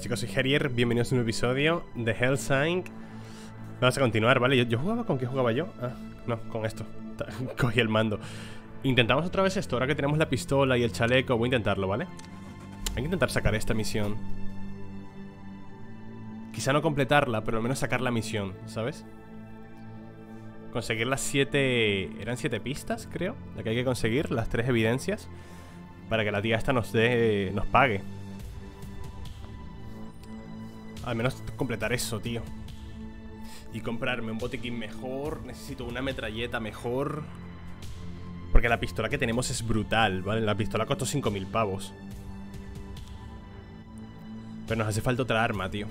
Hola chicos, soy Gerier, bienvenidos a un nuevo episodio de Hellsign. Vamos a continuar, ¿vale? ¿Yo jugaba con qué jugaba yo? Ah, no, con esto. Cogí el mando. Intentamos otra vez esto, ahora que tenemos la pistola y el chaleco. Voy a intentarlo, ¿vale? Hay que intentar sacar esta misión. Quizá no completarla, pero al menos sacar la misión, ¿sabes? Conseguir las 7... Eran 7 pistas, creo. La que hay que conseguir, las 3 evidencias, para que la tía esta nos pague. Al menos completar eso, tío. Y comprarme un botiquín mejor. Necesito una metralleta mejor, porque la pistola que tenemos es brutal, ¿vale? La pistola costó 5000 pavos, pero nos hace falta otra arma, tío.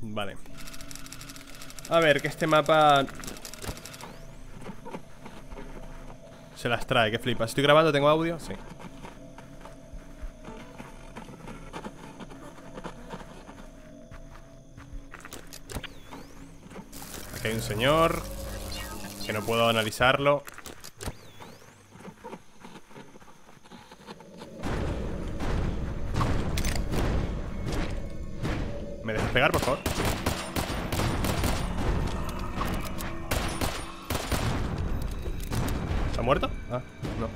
Vale. A ver, que este mapa se las trae, que flipas. ¿Estoy grabando? ¿Tengo audio? Sí. Aquí hay un señor que no puedo analizarlo. ¿Me dejas pegar, por favor? ¿Está muerto? Ah, no.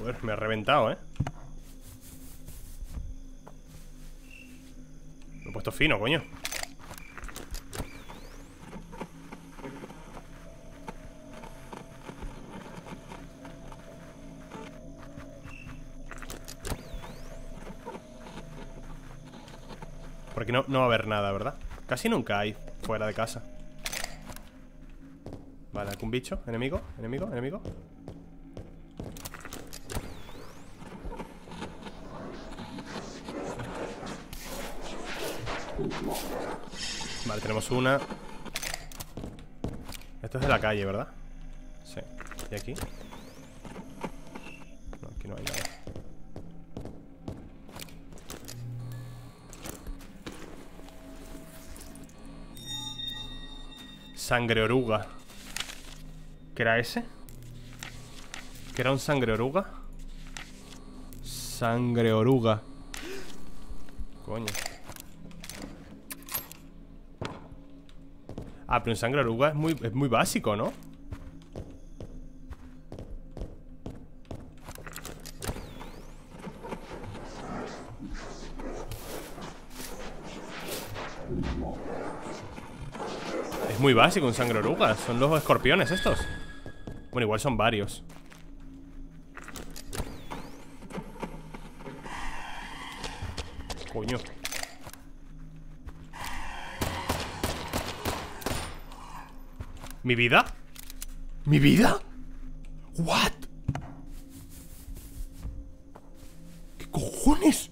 Joder, me ha reventado, ¿eh? Lo he puesto fino, coño. Por aquí no va a haber nada, ¿verdad? Casi nunca hay fuera de casa. Vale, algún bicho. Enemigo, enemigo, enemigo. Vale, tenemos una. Esto es de la calle, ¿verdad? Sí. ¿Y aquí? No, aquí no hay nada. Sangre oruga. ¿Qué era ese? ¿Qué era un sangre oruga? Sangre oruga. Coño. Ah, pero un sangre oruga es muy básico, ¿no? Muy básico, un sangre oruga. Son los escorpiones estos. Bueno, igual son varios. Coño. ¿Mi vida? ¿Mi vida? ¿What? ¿Qué cojones?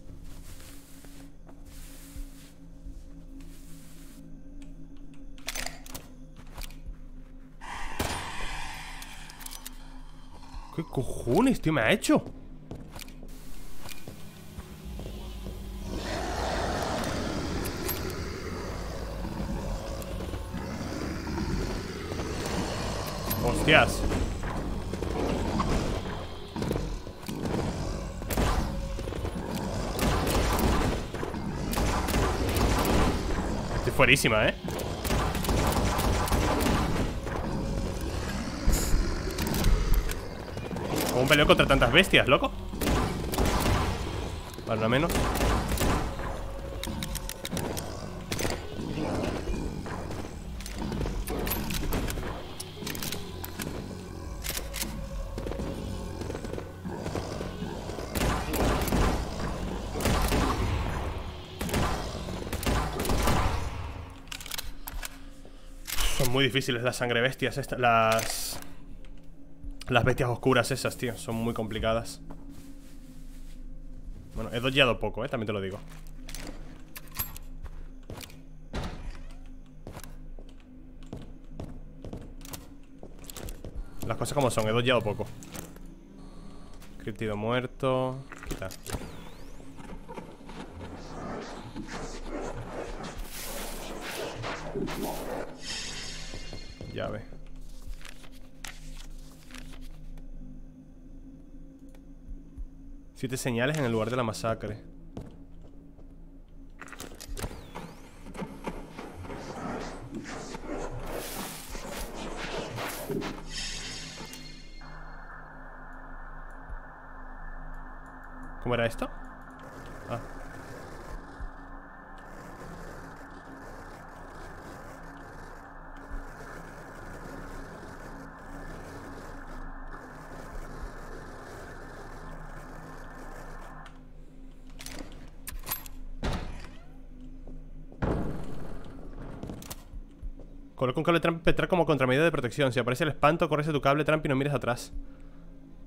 ¿Qué cojones, tío, me ha hecho? ¡Hostias! Estoy fuerísima, ¿eh? Un peleo contra tantas bestias, loco. Vale, una menos. Son muy difíciles las sangre bestias estas, las bestias oscuras esas, tío, son muy complicadas. Bueno, he dodgeado poco, también te lo digo. Las cosas como son, he dodgeado poco. Criptido muerto. Quita. Llave. Siete señales en el lugar de la masacre. ¿Cómo era esto? Ah. Coloca un cable trampa espectral como contramedida de protección. Si aparece el espanto, corres a tu cable trampa y no mires atrás.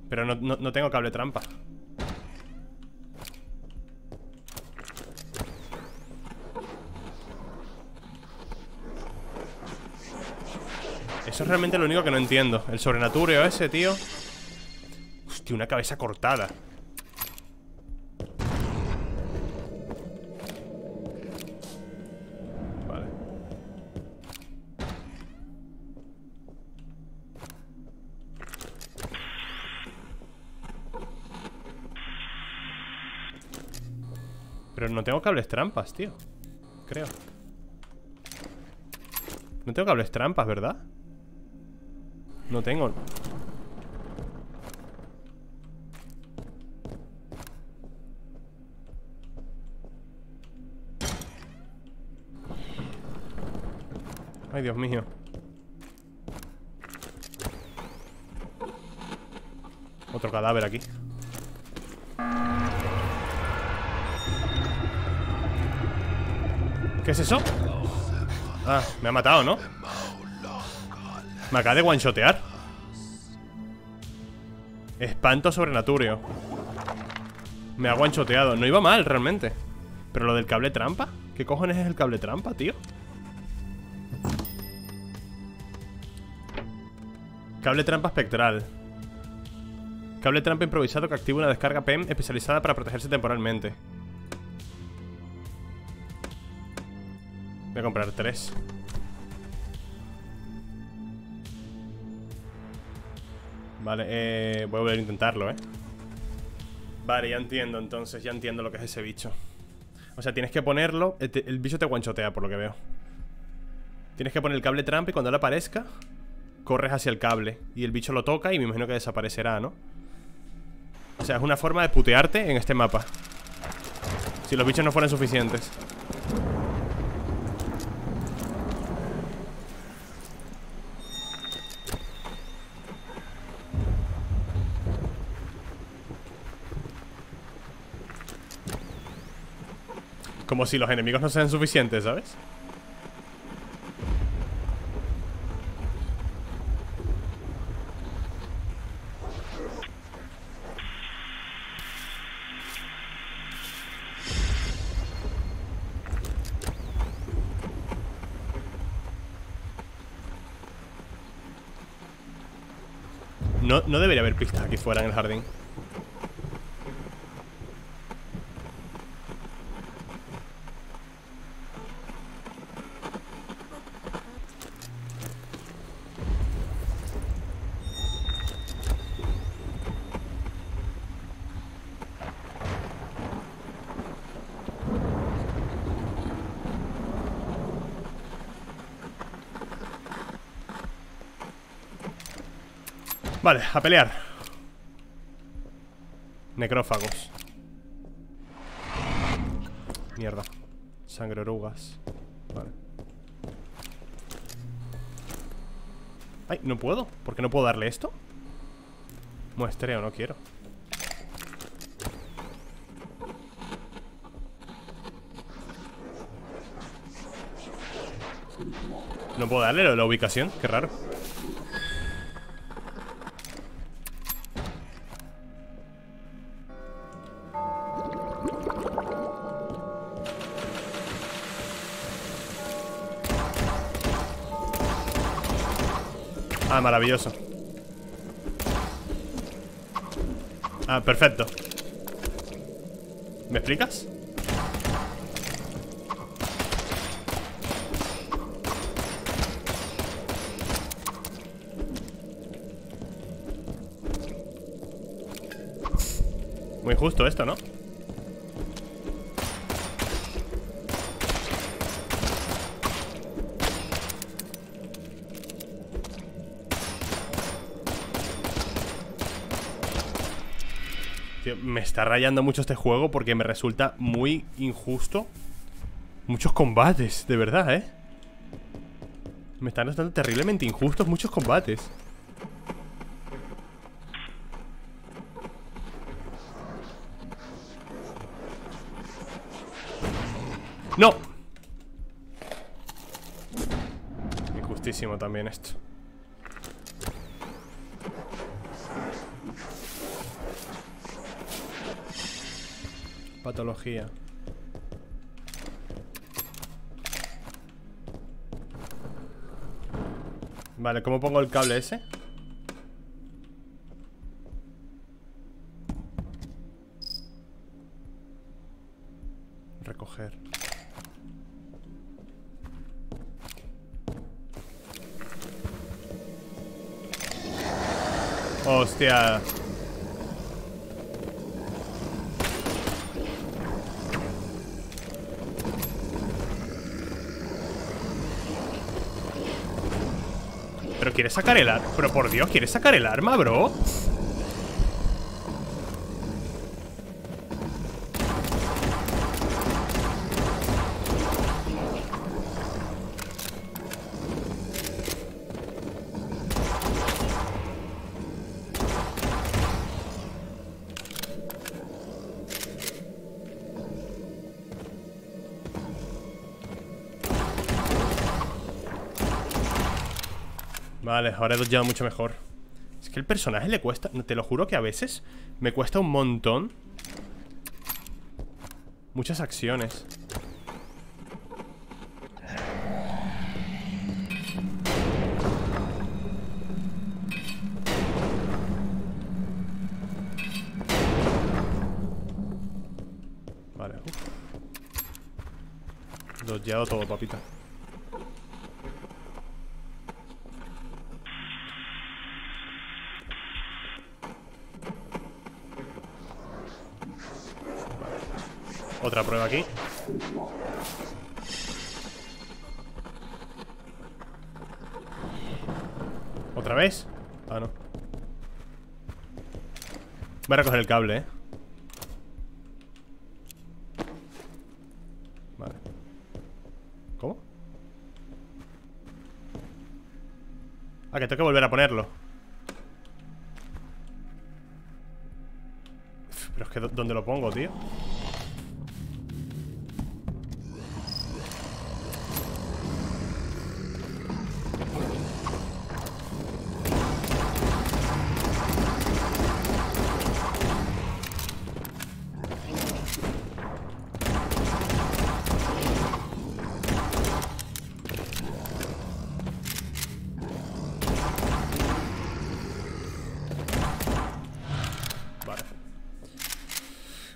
Pero no tengo cable trampa. Eso es realmente lo único que no entiendo. El sobrenaturio ese, tío. Hostia, una cabeza cortada. Vale. Pero no tengo cables trampas, tío. Creo. No tengo cables trampas, ¿verdad? No tengo. Ay, Dios mío. Otro cadáver aquí. ¿Qué es eso? Ah, me ha matado, ¿no? Me acaba de guanchotear. Espanto sobrenaturio. Me ha guanchoteado. No iba mal, realmente. Pero lo del cable trampa. ¿Qué cojones es el cable trampa, tío? Cable trampa espectral. Cable trampa improvisado que activa una descarga PEM especializada para protegerse temporalmente. Voy a comprar 3. Vale, voy a volver a intentarlo, ¿eh? Vale, ya entiendo, entonces. Ya entiendo lo que es ese bicho. O sea, tienes que ponerlo. El bicho te guanchotea, por lo que veo. Tienes que poner el cable trampa y cuando él aparezca corres hacia el cable y el bicho lo toca y me imagino que desaparecerá, ¿no? O sea, es una forma de putearte en este mapa. Si los bichos no fueran suficientes. Como si los enemigos no sean suficientes, ¿sabes? No debería haber pistas aquí fuera en el jardín. Vale, a pelear. Necrófagos. Mierda. Sangre orugas. Vale. Ay, no puedo. ¿Por qué no puedo darle esto? Muestreo, no quiero. No puedo darle lo de la ubicación, qué raro. Ah, maravilloso. Ah, perfecto. ¿Me explicas? Muy justo esto, ¿no? Tío, me está rayando mucho este juego porque me resulta muy injusto. Muchos combates, de verdad, ¿eh? Me están resultando terriblemente injustos muchos combates. ¡No! Injustísimo también esto. Patología. Vale, ¿cómo pongo el cable ese? Recoger. Hostia. Pero ¿quieres sacar el arma? Pero por Dios, ¿quieres sacar el arma, bro? Vale, ahora dos ya mucho mejor. Es que el personaje le cuesta, te lo juro que a veces me cuesta un montón. Muchas acciones. Vale, dos ya todo, papita. Otra prueba aquí. ¿Otra vez? Ah, no. Voy a recoger el cable, ¿eh? Vale. ¿Cómo? Ah, que tengo que volver a ponerlo. Pero es que ¿dónde lo pongo, tío?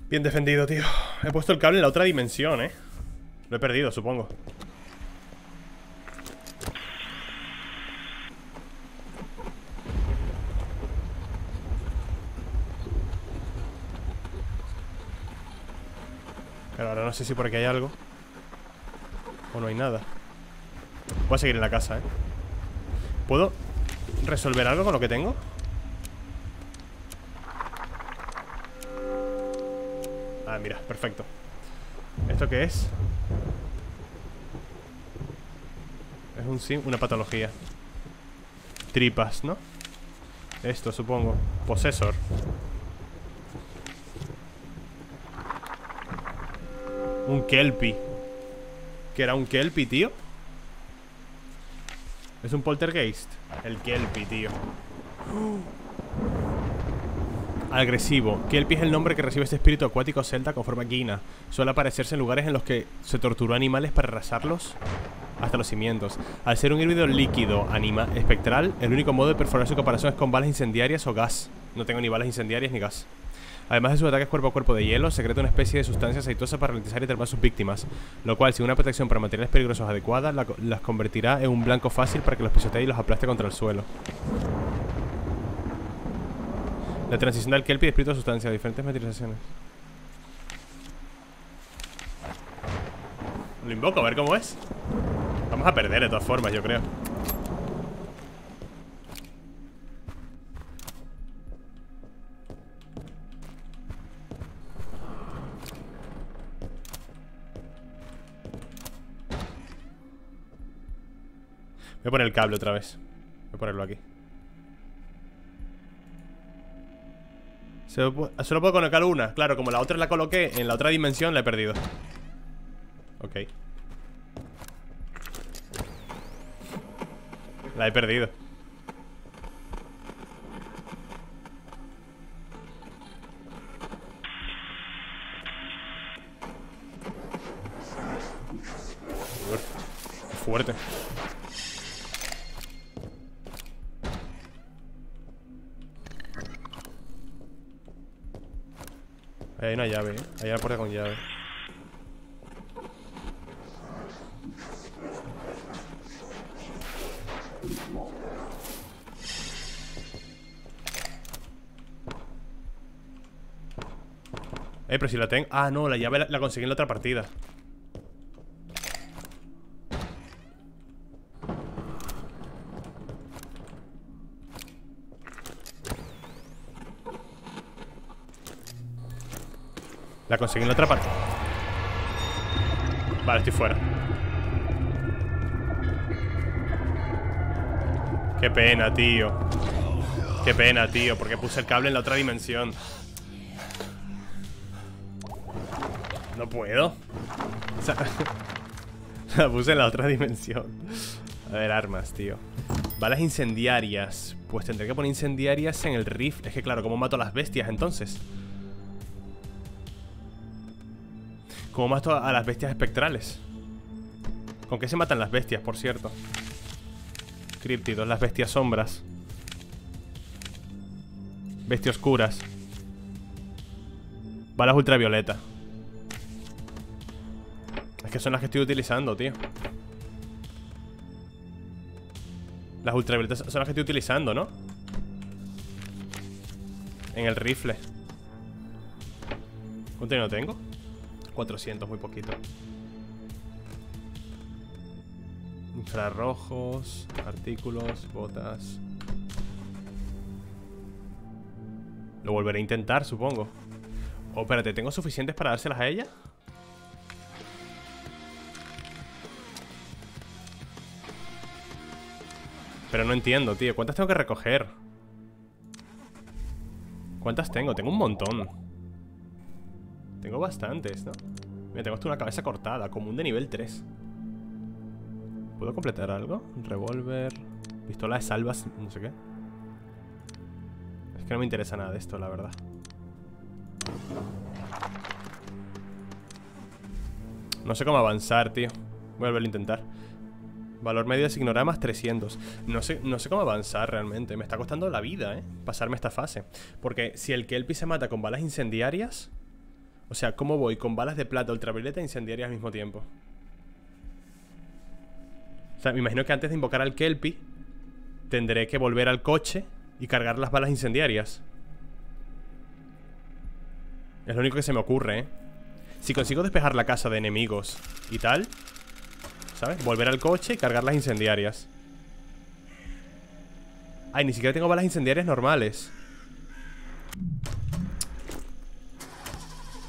Bien defendido, tío. He puesto el cable en la otra dimensión, ¿eh? Lo he perdido, supongo. Pero ahora no sé si por aquí hay algo. O no hay nada. Voy a seguir en la casa, ¿eh? ¿Puedo resolver algo con lo que tengo? Ah, mira, perfecto. ¿Esto qué es? Es un sim, una patología. Tripas, ¿no? Esto, supongo. Posesor. Un Kelpie. ¿Qué era un Kelpie, tío? Es un poltergeist. El Kelpie, tío. Agresivo. Kelpie es el nombre que recibe este espíritu acuático celta con forma guina. Suele aparecerse en lugares en los que se torturó animales para arrasarlos hasta los cimientos. Al ser un híbrido líquido espectral, el único modo de perforar su caparazón es con balas incendiarias o gas. No tengo ni balas incendiarias ni gas. Además de sus ataques cuerpo a cuerpo de hielo, secreta una especie de sustancia aceitosa para ralentizar y terminar a sus víctimas, lo cual, sin una protección para materiales peligrosos adecuada, las convertirá en un blanco fácil para que los pisotee y los aplaste contra el suelo. La transición del Kelpie de espíritu a sustancia. Diferentes materializaciones. Lo invoco, a ver cómo es. Vamos a perder de todas formas, yo creo. Voy a poner el cable otra vez. Voy a ponerlo aquí. Solo puedo colocar una. Claro, como la otra la coloqué en la otra dimensión, la he perdido. Ok. La he perdido. Fuerte. Ahí hay una llave, ¿eh? Ahí hay una puerta con llave. Pero si la tengo... Ah, no, la llave la conseguí en la otra partida. La conseguí en la otra partida. Vale, estoy fuera. Qué pena, tío. Qué pena, tío, porque puse el cable en la otra dimensión. No puedo. O sea, la puse en la otra dimensión. A ver, armas, tío. Balas incendiarias. Pues tendré que poner incendiarias en el rifle. Es que claro, ¿cómo mato a las bestias entonces? ¿Cómo mato a las bestias espectrales? ¿Con qué se matan las bestias, por cierto? Críptidos, las bestias sombras. Bestias oscuras. Balas ultravioleta. Es que son las que estoy utilizando, tío. Las ultravioletas son las que estoy utilizando, ¿no? En el rifle. ¿Cuánto dinero tengo? 400, muy poquito. Infrarrojos, artículos, botas. Lo volveré a intentar, supongo. Oh, espérate, ¿tengo suficientes para dárselas a ella? Pero no entiendo, tío. ¿Cuántas tengo que recoger? ¿Cuántas tengo? Tengo un montón. Tengo bastantes, ¿no? Mira, tengo hasta una cabeza cortada. Común de nivel 3. ¿Puedo completar algo? Revólver. Pistola de salvas. No sé qué. Es que no me interesa nada de esto, la verdad. No sé cómo avanzar, tío. Voy a volver a intentar. Valor medio de signogramas 300. No sé cómo avanzar realmente. Me está costando la vida, pasarme esta fase. Porque si el Kelpie se mata con balas incendiarias. O sea, ¿cómo voy? Con balas de plata, ultravioleta e incendiarias al mismo tiempo. O sea, me imagino que antes de invocar al Kelpie tendré que volver al coche y cargar las balas incendiarias. Es lo único que se me ocurre, Si consigo despejar la casa de enemigos y tal, ¿sabes? Volver al coche y cargar las incendiarias. Ay, ni siquiera tengo balas incendiarias normales.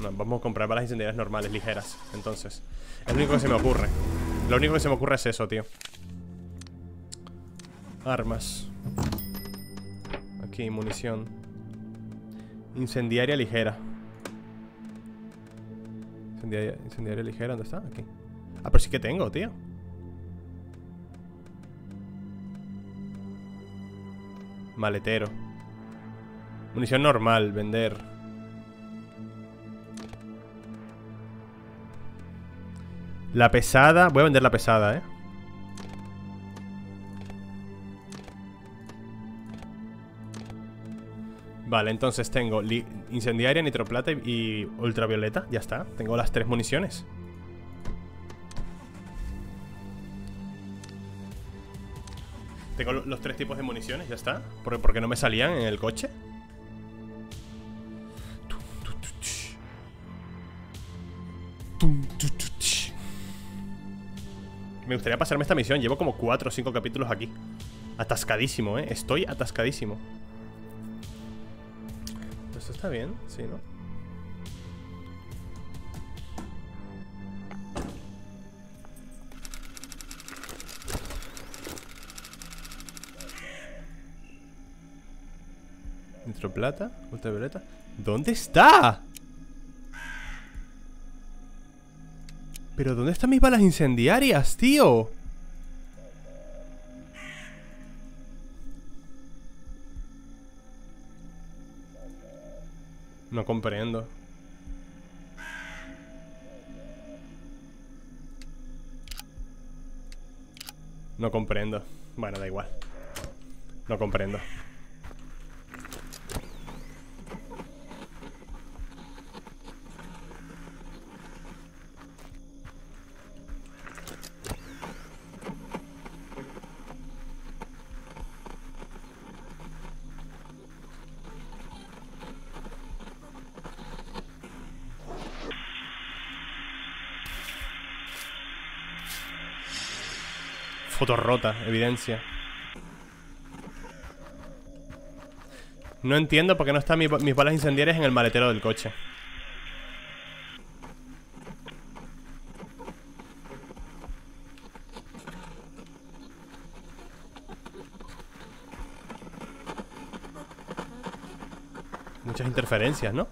No, vamos a comprar balas incendiarias normales, ligeras. Entonces, es lo único que se me ocurre. Lo único que se me ocurre es eso, tío. Armas. Aquí, munición. Incendiaria ligera. Incendiaria ligera, ¿dónde está? Aquí. Ah, pero sí que tengo, tío. Maletero. Munición normal, vender. La pesada, voy a vender la pesada, Vale, entonces tengo incendiaria, nitroplata y ultravioleta. Ya está, tengo las tres municiones. Tengo los tres tipos de municiones, ya está. ¿Por qué no me salían en el coche? Me gustaría pasarme esta misión. Llevo como 4 o 5 capítulos aquí. Atascadísimo, estoy atascadísimo. Esto está bien, sí, ¿no? Nitroplata, ultravioleta. ¿Dónde está? ¿Pero dónde están mis balas incendiarias, tío? No comprendo. No comprendo. Bueno, da igual. No comprendo. Foto rota, evidencia. No entiendo por qué no están mis balas incendiarias en el maletero del coche. Muchas interferencias, ¿no?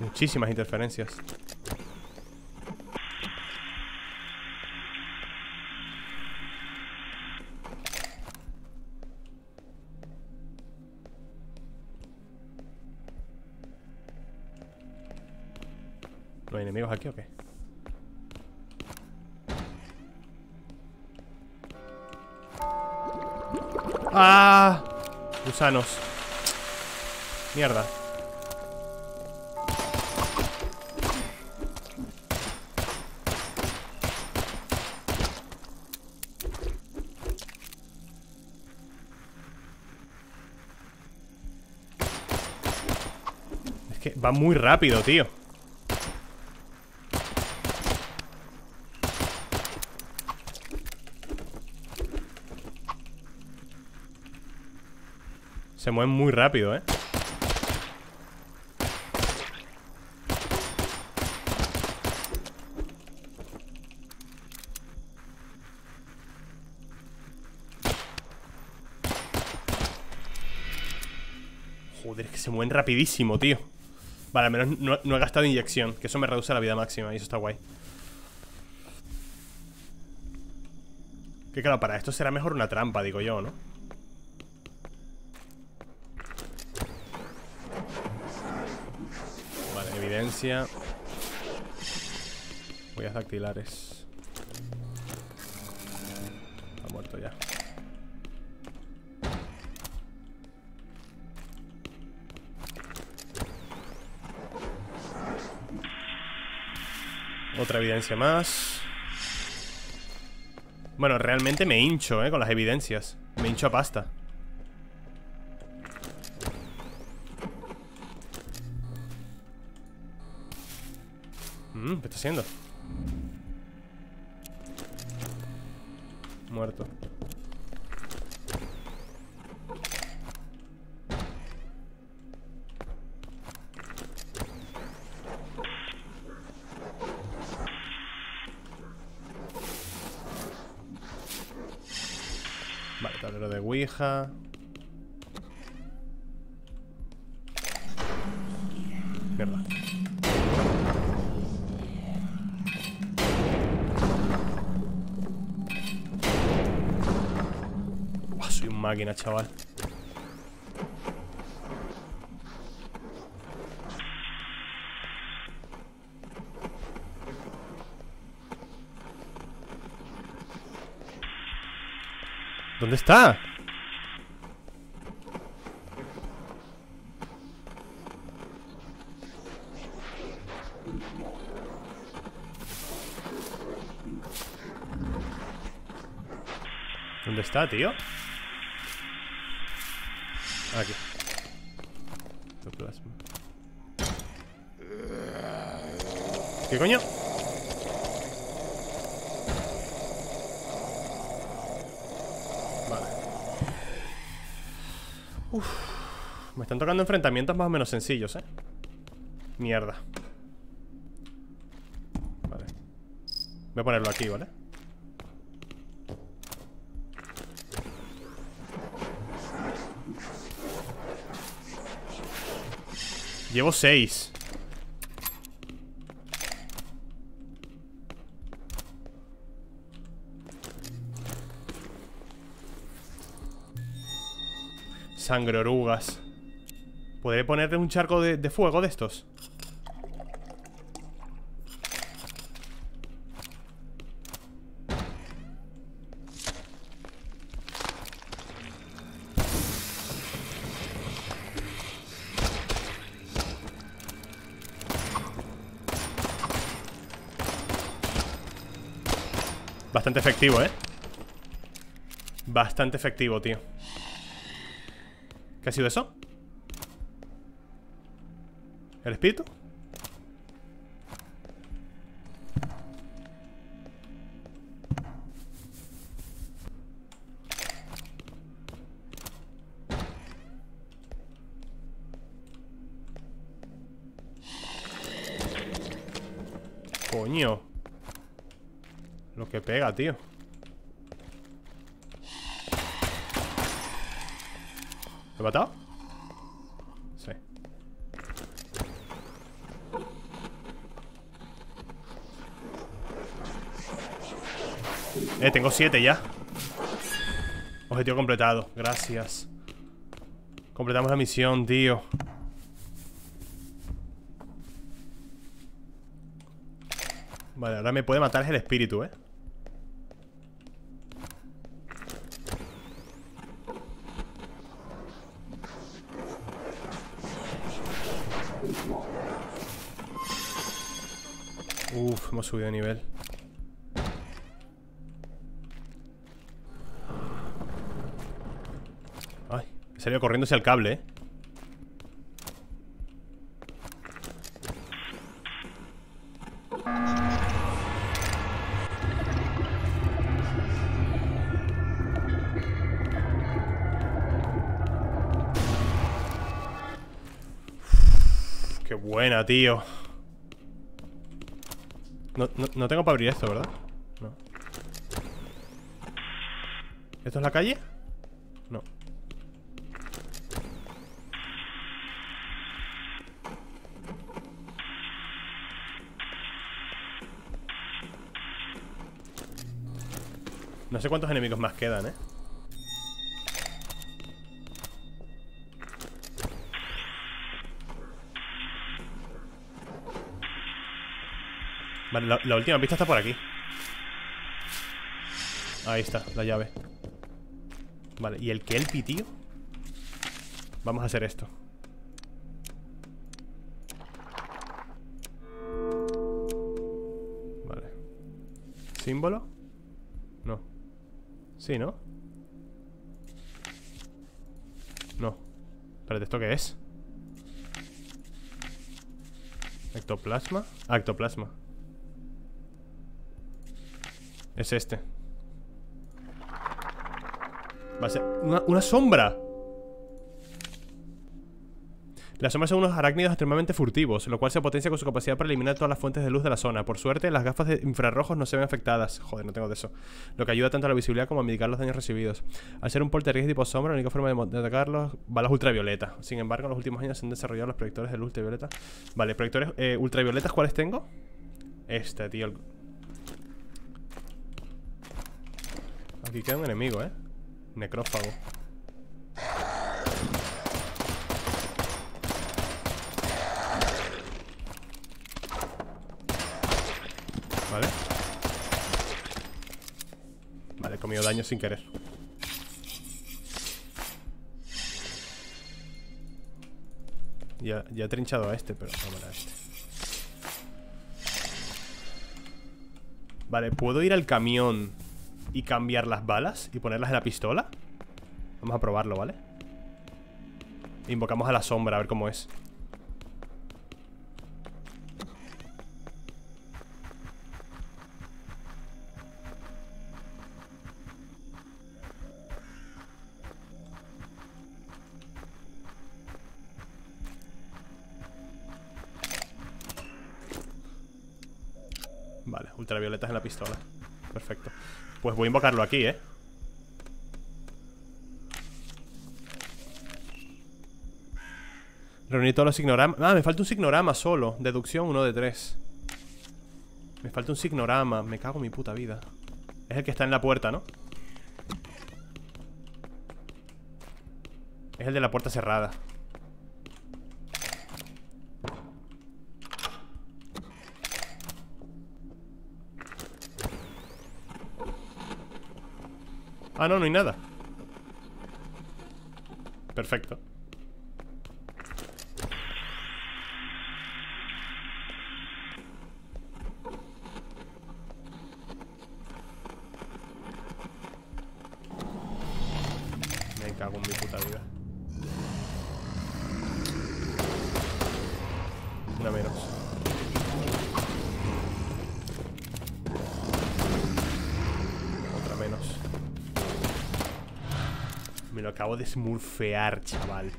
Muchísimas interferencias. ¿No hay enemigos aquí o qué? ¡Ah! Gusanos. Mierda. Va muy rápido, tío. Se mueven muy rápido, Joder, es que se mueven rapidísimo, tío. Vale, al menos no he gastado inyección, que eso me reduce la vida máxima y eso está guay. Que claro, para esto será mejor una trampa, digo yo, ¿no? Vale, evidencia. Huellas dactilares. Está muerto ya. Otra evidencia más. Bueno, realmente me hincho, con las evidencias. Me hincho a pasta. ¿Qué está haciendo? Muerto. Hija. Mierda. Uah, soy un máquina, chaval. ¿Dónde está? ¿Dónde está, tío? Aquí. Ectoplasma. ¿Qué coño? Vale. Uf. Me están tocando enfrentamientos más o menos sencillos, ¿eh? Mierda. Vale. Voy a ponerlo aquí, ¿vale? Llevo 6. Sangre orugas. ¿Podré ponerle un charco de fuego de estos? Bastante efectivo, ¿eh? Bastante efectivo, tío. ¿Qué ha sido eso? ¿El espíritu? Coño. Lo que pega, tío. ¿Lo he matado? Sí. Tengo 7 ya. Objetivo completado, gracias. Completamos la misión, tío. Vale, ahora me puede matar el espíritu, ¿eh? Uf, hemos subido de nivel. Ay, he salido corriendo hacia el cable, ¿eh? Uf, qué buena, tío. No tengo para abrir esto, ¿verdad? No. ¿Esto es la calle? No. No sé cuántos enemigos más quedan, ¿eh? Vale, la última pista está por aquí. Ahí está, la llave. Vale, ¿y el Kelpie, tío? Vamos a hacer esto. Vale. ¿Símbolo? No. Sí, ¿no? No. Espérate, ¿esto qué es? ¿Ectoplasma? Ah, ectoplasma. Es este. Va a ser una sombra. Las sombras son unos arácnidos extremadamente furtivos, lo cual se potencia con su capacidad para eliminar todas las fuentes de luz de la zona. Por suerte, las gafas de infrarrojos no se ven afectadas. Joder, no tengo de eso. Lo que ayuda tanto a la visibilidad como a mitigar los daños recibidos. Al ser un poltergeist tipo sombra, la única forma de atacarlos, balas ultravioleta. Sin embargo, en los últimos años se han desarrollado los proyectores de luz ultravioleta. Vale, proyectores ultravioletas, ¿cuáles tengo? Este, tío. Aquí queda un enemigo, ¿eh? Necrófago. Vale. Vale, he comido daño sin querer. Ya he trinchado a este, pero no me da este. Vale, puedo ir al camión y cambiar las balas y ponerlas en la pistola. Vamos a probarlo, ¿vale? Invocamos a la sombra, a ver cómo es. Vale, ultravioletas en la pistola. Perfecto. Pues voy a invocarlo aquí, ¿eh? Reuní todos los signogramas. Ah, me falta un signograma solo. Deducción 1 de 3. Me falta un signograma. Me cago en mi puta vida. Es el que está en la puerta, ¿no? Es el de la puerta cerrada. Ah, no, no hay nada. Perfecto. Me cago en mi puta vida. Una menos. Otra menos. Me lo acabo de smurfear, chaval.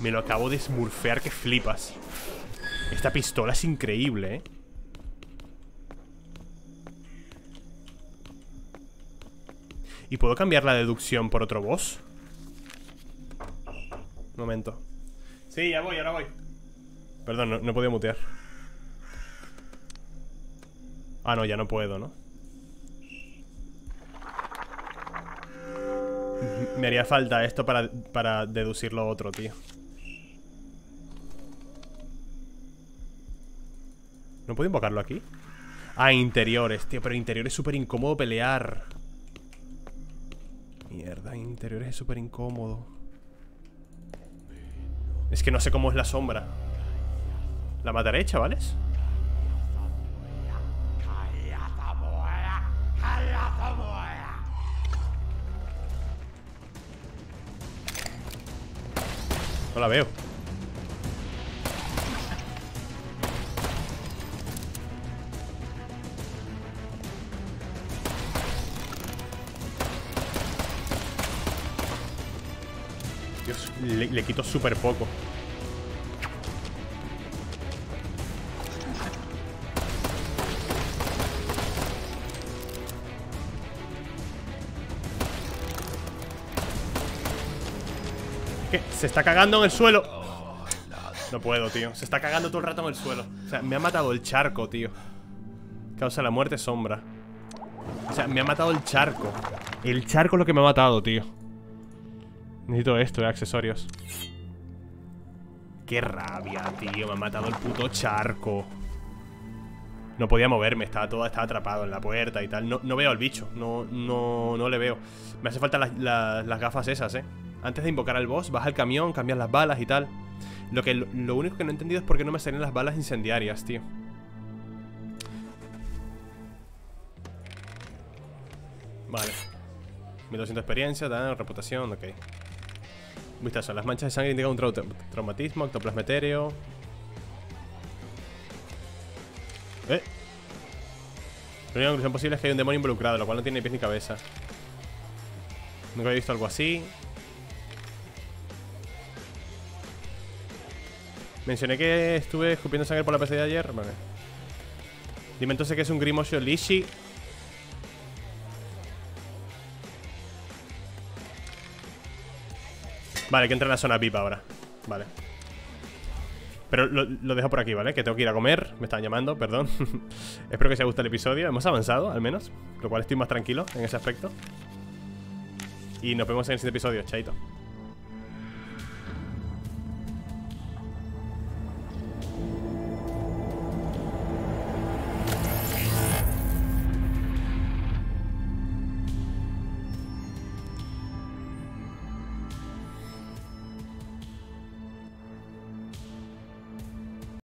Me lo acabo de smurfear que flipas. Esta pistola es increíble, ¿eh? ¿Y puedo cambiar la deducción por otro boss? Un momento. Sí, ya voy, ahora voy. Perdón, no podía mutear. Ah, no, ya no puedo, ¿no? Me haría falta esto para deducir lo otro, tío. ¿No puedo invocarlo aquí? Ah, interiores, tío, pero interiores es súper incómodo pelear. Mierda, interiores es súper incómodo. Es que no sé cómo es la sombra. La mataré, chavales. No la veo. Dios, le quito súper poco. Se está cagando en el suelo. No puedo, tío. Se está cagando todo el rato en el suelo. O sea, me ha matado el charco, tío. Causa la muerte sombra. O sea, me ha matado el charco. El charco es lo que me ha matado, tío. Necesito esto, accesorios. Qué rabia, tío. Me ha matado el puto charco. No podía moverme. Estaba atrapado en la puerta y tal. No veo al bicho. No le veo. Me hace falta las gafas esas, eh. Antes de invocar al boss, baja el camión, cambias las balas y tal. Lo único que no he entendido es por qué no me salen las balas incendiarias, tío. Vale. 1200 experiencia, dan reputación, ok. Vistazo, las manchas de sangre indican un traumatismo, ectoplasma etéreo. La única conclusión posible es que hay un demonio involucrado, lo cual no tiene ni pies ni cabeza. Nunca había visto algo así. Mencioné que estuve escupiendo sangre por la PC de ayer. Vale. Dime entonces que es un grimorio lishi. Vale, que entra en la zona VIP ahora. Vale. Pero lo dejo por aquí, ¿vale? Que tengo que ir a comer. Me están llamando, perdón. Espero que os haya gustado el episodio. Hemos avanzado, al menos. Lo cual estoy más tranquilo en ese aspecto. Y nos vemos en el siguiente episodio. Chaito.